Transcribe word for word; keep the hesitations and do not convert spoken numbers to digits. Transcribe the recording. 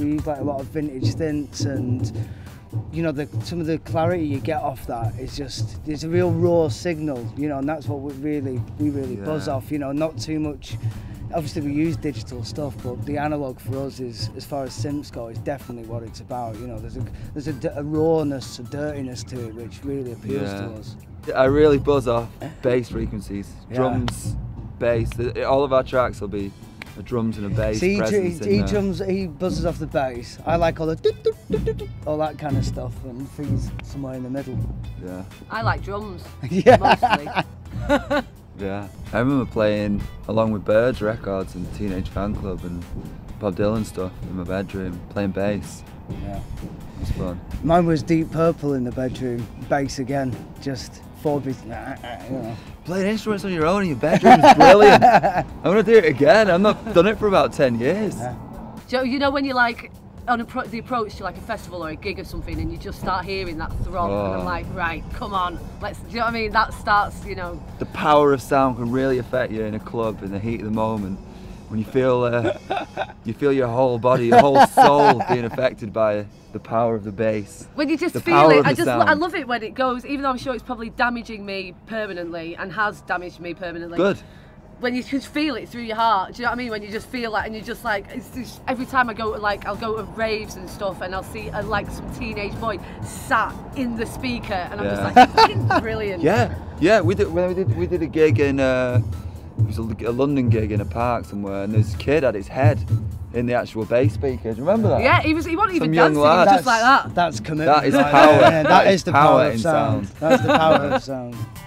and like a lot of vintage stints, and you know, the, some of the clarity you get off that is just, there's a real raw signal, you know, and that's what we really, we really yeah. buzz off, you know, not too much. Obviously we use digital stuff, but the analog for us is, as far as synths go, is definitely what it's about. You know, there's a there's a, a rawness, a dirtiness to it, which really appeals yeah. to us. I really buzz off bass frequencies, yeah. drums, bass. All of our tracks will be a drums and a bass. See, he, he, he drums, he buzzes off the bass. I like all the doop, doop, doop, doop, doop, all that kind of stuff, and he's somewhere in the middle. Yeah. I like drums. yeah. Mostly. Yeah, I remember playing along with Birds Records and Teenage Fan Club and Bob Dylan stuff in my bedroom, playing bass. Yeah, it was fun. Mine was Deep Purple in the bedroom, bass again, just four beats. Nah, you know. Playing instruments on your own in your bedroom is brilliant. I'm gonna do it again. I've not done it for about ten years. Yeah. Joe, you know when you're like on a pro the approach to like a festival or a gig or something, and you just start hearing that throb, oh. and I'm like, right, come on, let's. Do you know what I mean? That starts, you know. The power of sound can really affect you in a club in the heat of the moment, when you feel, uh, you feel your whole body, your whole soul being affected by the power of the bass. When you just feel it, I just, sound. I love it when it goes. Even though I'm sure it's probably damaging me permanently and has damaged me permanently. Good. When you can feel it through your heart, do you know what I mean? When you just feel that, and you're just like, it's just, every time I go, like, I'll go to raves and stuff, and I'll see a, like some teenage boy sat in the speaker, and I'm yeah. just like, it's brilliant. Yeah, yeah. We did, we did, we did a gig in uh, it was a, a London gig in a park somewhere, and this kid had his head in the actual bass speaker. Do you remember that? Yeah, he was. He wasn't some even dancing. He was just like that. That's commitment. That is power. Yeah, that, that is, is the power, power of sound. sound. That's the power of sound.